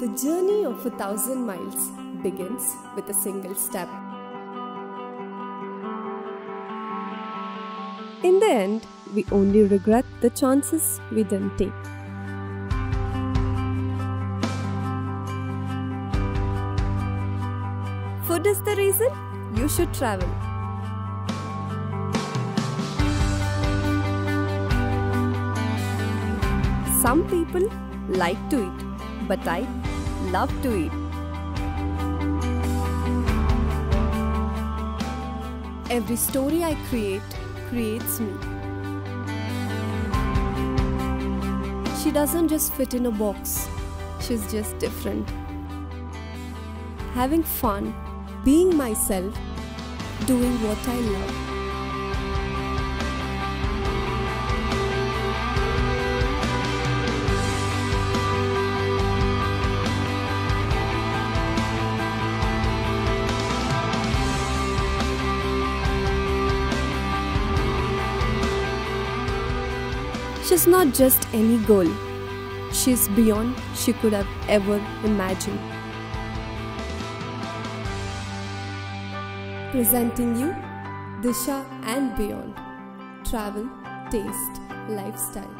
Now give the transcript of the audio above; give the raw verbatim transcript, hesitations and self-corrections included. The journey of a thousand miles begins with a single step. In the end, we only regret the chances we didn't take. Food is the reason you should travel. Some people like to eat, but I love to eat. Every story I create creates me. She doesn't just fit in a box, she's just different. Having fun, being myself, doing what I love. She's not just any girl. She's beyond she could have ever imagined. Presenting you, Disha and Beyond. Travel, taste, lifestyle.